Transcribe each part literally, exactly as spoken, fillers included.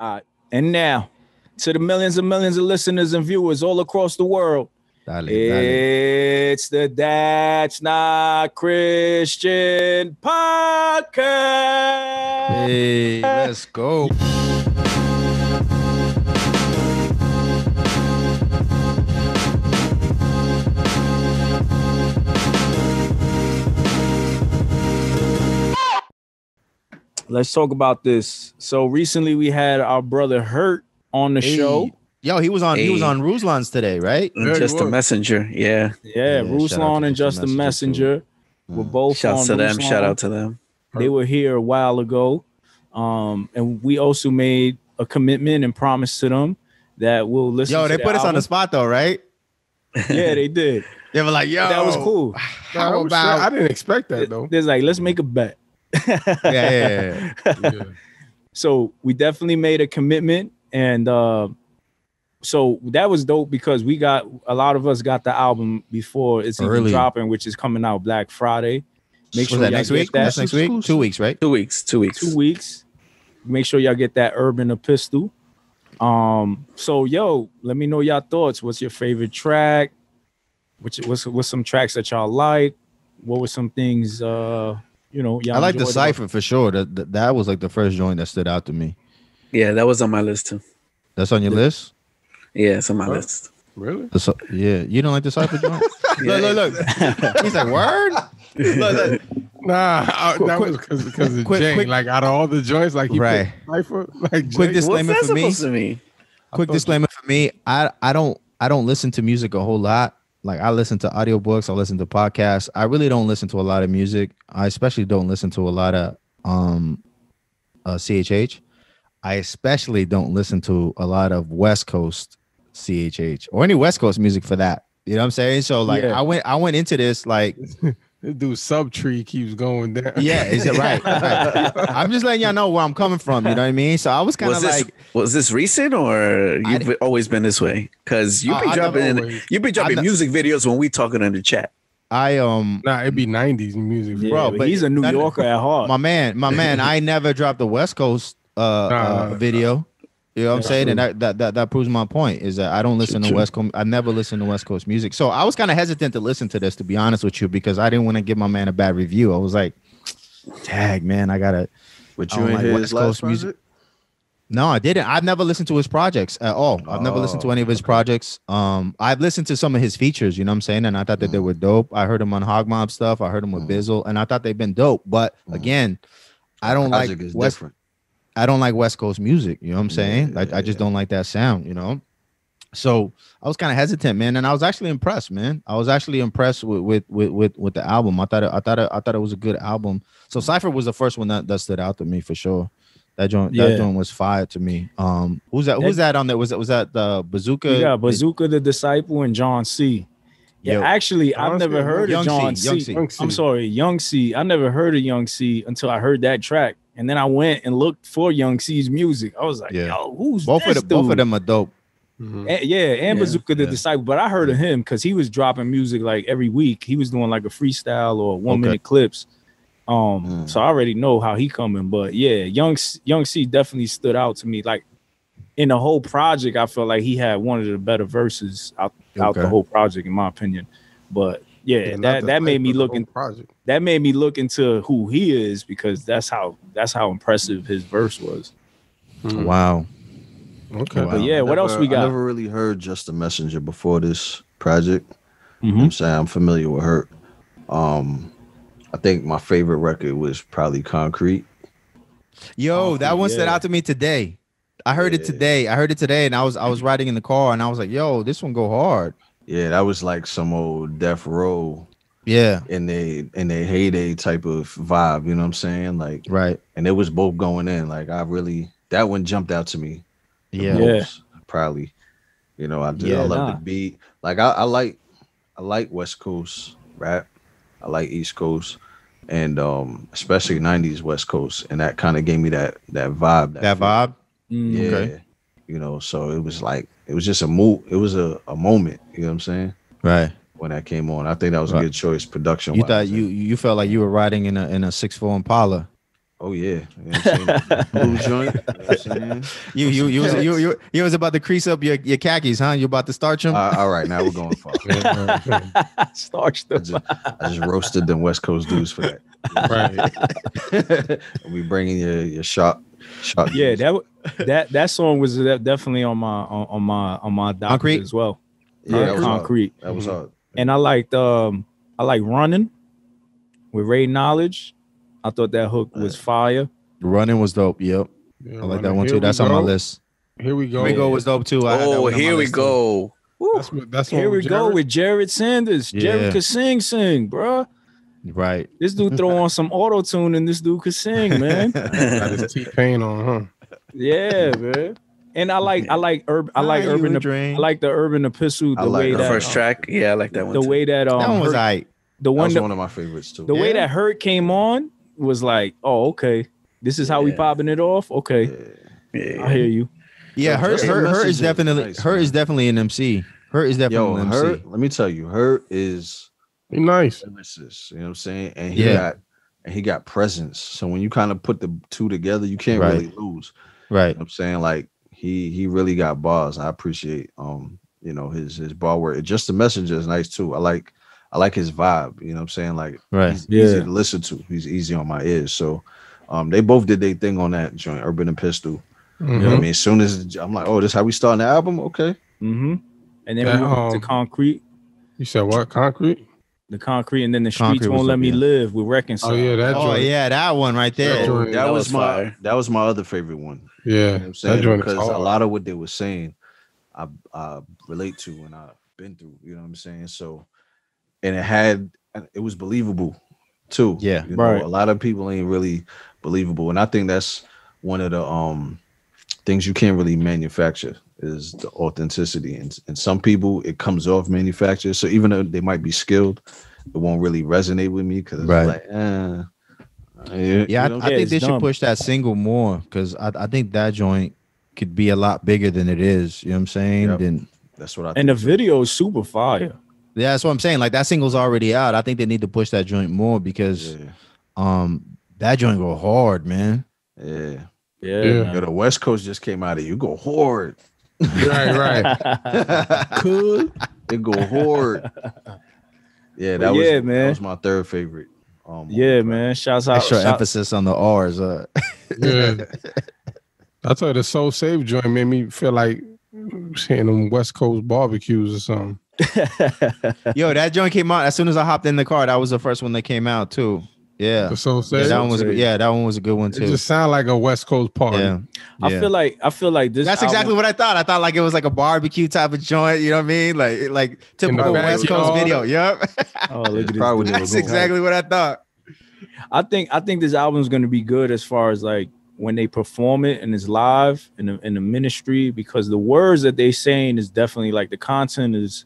All right. And now, to the millions and millions of listeners and viewers all across the world, dale, it's dale. the That's Not Christian podcast. Hey, let's go. Let's talk about this. So recently we had our brother H U R T on the hey. show. Yo, he was on hey. he was on Ruslan's today, right? Justa Messenger. Yeah. Yeah, yeah Ruslan and Justa Messenger too. were both Shouts on to them. Ruslan. Shout out to them. They were here a while ago. Um, and we also made a commitment and promise to them that we'll listen Yo, to Yo, they put album. us on the spot though, right? Yeah, they did. They were like, yo, that was cool. How no, about, I didn't expect that though. They're like, let's make a bet. yeah, yeah, yeah. yeah. So we definitely made a commitment, and uh, so that was dope because we got a lot of us got the album before it's Early. even dropping, which is coming out Black Friday. Make sure that next week. That. That's next week. Two weeks, right? Two weeks. Two weeks. Two weeks. Make sure y'all get that Urban Epistle. Um. So yo, let me know y'all thoughts. What's your favorite track? Which what's what's some tracks that y'all like? What were some things? Uh. You know, I like the Cypher for sure. That, that that was like the first joint that stood out to me. Yeah, that was on my list too. That's on your yeah. list? Yeah, it's on my what? list. Really? So, yeah, you don't like the Cypher joint? yeah, look, look, look. He's like, word? look, look. Nah, I, that quick, was because because of quick, Jane. Quick, like out of all the joints, like you right. Cypher. Like quick disclaimer for me. To me? Quick disclaimer you. for me. I I don't I don't listen to music a whole lot. Like I listen to audiobooks, I listen to podcasts. I really don't listen to a lot of music. I especially don't listen to a lot of um, uh, C H H. I especially don't listen to a lot of West Coast C H H or any West Coast music for that. You know what I'm saying? So like yeah. I went, I went into this like this dude Subtree keeps going down. Yeah, is it right? right? I'm just letting y'all know where I'm coming from. You know what I mean? So I was kind of like, was this recent or you've always been this way? Because you've been uh, dropping, you've been dropping music videos when we talking in the chat. I um, nah, it'd be nineties music, yeah, bro. But, but he's a New that, Yorker at heart. My man, my man. I never dropped a West Coast uh, uh, uh video. You know what I'm yeah, saying? True. And that, that that that proves my point is that I don't listen true, to West Coast. I never listen to West Coast music. So I was kind of hesitant to listen to this, to be honest with you, because I didn't want to give my man a bad review. I was like, tag, man, I got to. Would you like West Coast music? Project? No, I didn't. I've never listened to his projects at all. I've oh, never listened to any of his okay. projects. Um, I've listened to some of his features, you know what I'm saying? And I thought that mm. they were dope. I heard him on Hog Mob stuff. I heard him with mm. Bizzle, and I thought they've been dope. But mm. again, I don't Logic like is West different. I don't like West Coast music, you know what I'm saying? Yeah, like I just yeah. don't like that sound, you know? So I was kind of hesitant, man. And I was actually impressed, man. I was actually impressed with with with with, with the album. I thought it, I thought it, I thought it was a good album. So Cypher was the first one that, that stood out to me for sure. That joint, yeah. that joint was fire to me. Um, who's that? Who's that on there? Was that was that the Bazooka? Yeah, Bazooka the Disciple and John C. Yeah, Yo. actually, I've Honestly, never heard Young of John C. C. C. Young C. I'm sorry, Young C. I never heard of Young C until I heard that track. And then I went and looked for Young C's music. I was like, yeah. yo, who's both this of the, dude? Both of them are dope. Mm-hmm. and, yeah, and yeah, Bazooka the yeah. Disciple. But I heard of him because he was dropping music like every week. He was doing like a freestyle or one-minute okay. clips. Um, mm. So I already know how he coming. But yeah, Young, Young C definitely stood out to me. Like in the whole project, I felt like he had one of the better verses out, okay. out the whole project, in my opinion. But Yeah, yeah, that, that made me look in, that made me look into who he is because that's how that's how impressive his verse was. Mm. Wow. Okay. Wow. But yeah, what never, else we got? I never really heard Justa Messenger before this project. Mm-hmm. I'm saying I'm familiar with H U R T. Um, I think my favorite record was probably Concrete. Yo, oh, that one yeah. stood out to me today. I heard yeah. it today. I heard it today, and I was I was riding in the car, and I was like, "Yo, this one go hard." Yeah, that was like some old Death Row. Yeah. In their in their heyday type of vibe, you know what I'm saying? Like right. And it was both going in. Like I really that one jumped out to me. Yeah. Most, probably. You know, I did yeah, I love nah. the beat. Like I, I like I like West Coast rap. I like East Coast and um especially nineties West Coast. And that kind of gave me that that vibe. That, that vibe? Mm, yeah. Okay. You know, so it was like it was just a move. It was a, a moment. You know what I'm saying? Right. When that came on, I think that was right. a good choice production. You thought you you felt like you were riding in a in a six four Impala. Oh yeah, yeah blue joint. You, know you you you was, you you you was about to crease up your, your khakis, huh? You about to starch them? Uh, all right, now we're going far. Starch them. I just, I just roasted them West Coast dudes for that. Right. We bringing your your shop. shop yeah, dudes. that that that song was definitely on my on, on my on my Concrete as well. Yeah, that was Concrete. Hard. That was hard. And I liked um I like Running with Ray Knowledge. I thought that hook was fire. Running was dope. Yep. Yeah, I like that one too. That's on my list. Here we go. Here we go was dope too. Oh, here we go. That's what, that's here we go with Jared Sanders. Yeah. Jared could sing, sing, bro. Right. This dude throw on some auto tune and this dude could sing, man. Got his T-Pain on, huh? Yeah, man. And I like, I like, urb, I like urban, I like the Urban Epistle. The way that first track. Yeah, I like that one. The way that um, that one was aight. The one that was one of my favorites too. The way that H U R T came on. Was like, oh, okay, this is how yeah. we popping it off. Okay, yeah. I hear you. Yeah, H U R T is definitely nice, H U R T is definitely an M C. H U R T is definitely Yo, an M C. H U R T, let me tell you, H U R T is be nice. Genesis, you know what I'm saying? And he yeah. got and he got presence. So when you kind of put the two together, you can't right. really lose. Right. You know what I'm saying, like he he really got bars. I appreciate um you know his his bar work. Justa Messenger is nice too. I like. I like his vibe, you know what I'm saying? Like, right. he's yeah. easy to listen to. He's easy on my ears. So um, they both did their thing on that joint, Urban Epistle. Mm-hmm. You know what I mean? As soon as I'm like, oh, this is how we starting the album? Okay. Mm-hmm. And then that, we went um, to Concrete. You said what? Concrete? The Concrete and then The Streets Concrete Won't Let Me yeah. Live with Reconcile. Oh, yeah, that joint. Oh, yeah, that one right there. That, joint, that, that was, was my that was my other favorite one. Yeah. You know what I'm saying? Because a lot of what they were saying, I, I relate to and I've been through, you know what I'm saying? So and it had, it was believable too. Yeah, you know, right. A lot of people ain't really believable, and I think that's one of the um things you can't really manufacture is the authenticity. And and some people it comes off manufactured. So even though they might be skilled, it won't really resonate with me because right. like, eh. yeah, yeah. I, I think they dumb. should push that single more because I I think that joint could be a lot bigger than it is. You know what I'm saying? Yep. And that's what I. And think the video is super fire. Yeah, that's what I'm saying. Like that single's already out. I think they need to push that joint more because yeah. um that joint go hard, man. Yeah. Yeah. yeah. Yo, the West Coast just came out of you go hard. right, right. Could it go hard? Yeah, that was yeah, man. That was my third favorite. Um Yeah, man. Shouts out. Extra shout emphasis on the R's. Uh. yeah. I thought the Soul Save joint made me feel like hitting them West Coast barbecues or something. Yo, that joint came out as soon as I hopped in the car. That was the first one that came out too. Yeah, so yeah, that one was yeah, that one was a good one too. It just sound like a West Coast party. Yeah. Yeah. I feel like I feel like this. That's album, exactly what I thought. I thought like it was like a barbecue type of joint. You know what I mean? Like like typical West Coast video. Yep. Oh, look at this. That's exactly what I thought. I think I think this album is going to be good as far as like when they perform it and it's live in the in the ministry because the words that they saying is definitely like the content is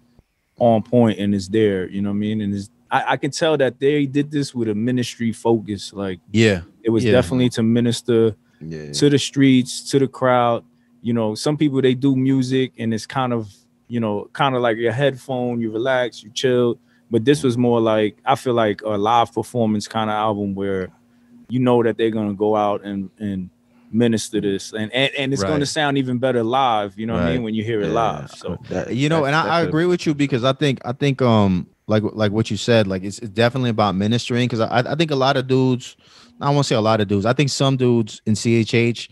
on point and it's there, you know what I mean? And it's, I, I can tell that they did this with a ministry focus. Like, yeah, it was yeah. definitely to minister yeah. to the streets, to the crowd. You know, some people, they do music and it's kind of, you know, kind of like your headphone, you relax, you chill. But this was more like, I feel like a live performance kind of album where you know that they're going to go out and, and minister this and and, and it's right. going to sound even better live, you know right. what I mean, when you hear it yeah. live. So that, you know, that, and I, I agree with you because I think I think um like like what you said, like it's, it's definitely about ministering because I I think a lot of dudes, I won't say a lot of dudes, I think some dudes in C H H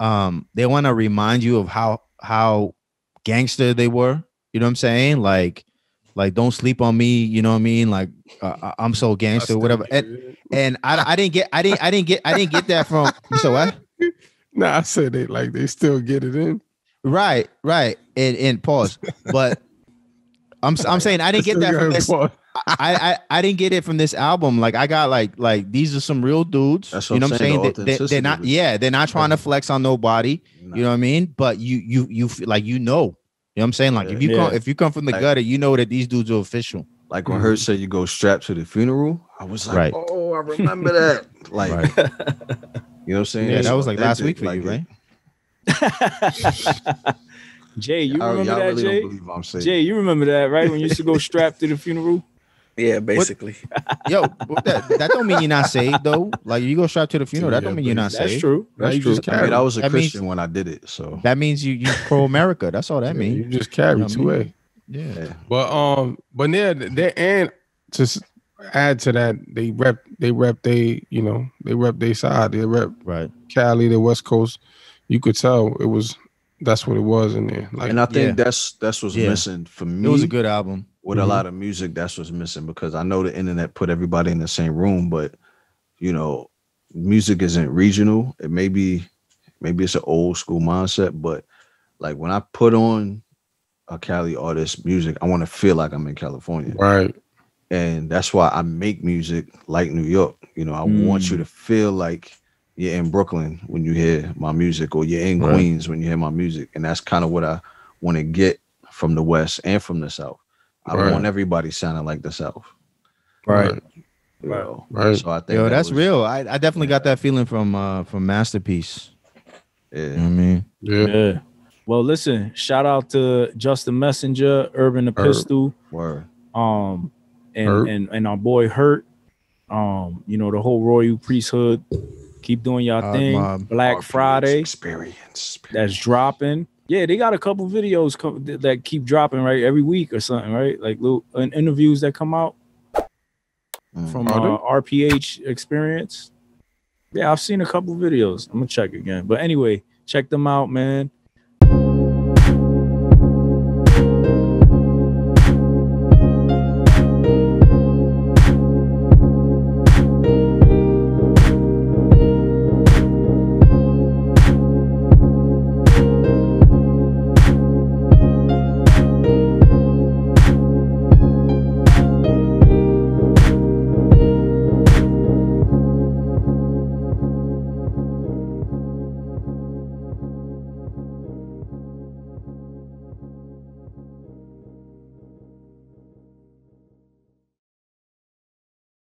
um they want to remind you of how how gangster they were, you know what I'm saying? Like like don't sleep on me, you know what I mean? Like uh, I'm so gangster, whatever. And, and I I didn't get I didn't I didn't get I didn't get that from so what? Nah, I said it like they still get it in. Right, right. And and pause. But I'm I'm saying I didn't get that from this. I, I I didn't get it from this album. Like I got like like these are some real dudes. That's what you know I'm saying. saying? The they, they, they're not yeah, they're not trying to flex on nobody. Nah. You know what I mean? But you you you like you know. You know what I'm saying? Like yeah, if you yeah. come if you come from the like, gutter, you know that these dudes are official. Like when mm-hmm. H U R T said you go strapped to the funeral, I was like, right. oh, I remember that. Like right. you know what I'm saying? Yeah, that so was like last did, week for like, you, right? Jay, you remember that, really Jay? Jay, you remember that, right? When you used to go strapped to the funeral? Yeah, basically. What, yo, that, that don't mean you're not saved, though. Like, you go straight to the funeral, that yeah, don't mean you're not that's saved. True. That's you true. Just I mean, I was a that Christian means, when I did it, so that means you you pro-America. That's all that yeah, means. You just carry you know two way. Yeah. yeah. But um, but yeah, they and to add to that, they rep they rep they you know they rep their side. They rep right Cali, the West Coast. You could tell it was that's what it was in there. Like, and I think yeah. that's that's what's yeah. missing for me. It was a good album. With mm-hmm. a lot of music, that's what's missing, because I know the internet put everybody in the same room, but you know, music isn't regional. It may be, maybe it's an old school mindset, but like when I put on a Cali artist music, I want to feel like I'm in California. Right. And that's why I make music like New York. You know, I mm. want you to feel like you're in Brooklyn when you hear my music, or you're in right. Queens when you hear my music. And that's kind of what I want to get from the West and from the South. I don't right. want everybody sounding like the South. Right. Right. So, right. so I think Yo, that that's was, real. I, I definitely yeah. got that feeling from uh from Masterpiece. Yeah. You know what I mean? Yeah. yeah. Well, listen, shout out to Justa Messenger, Urban Epistle, Word. Um, and, Word. and and our boy H U R T. Um, you know, the whole Royal Priesthood. Keep doing y'all uh, thing. Black R P H Friday experience, experience. That's dropping. Yeah, they got a couple videos come, that keep dropping right every week or something, right? Like little uh, interviews that come out from uh, R P H experience. Yeah, I've seen a couple videos. I'm gonna check again, but anyway, check them out, man.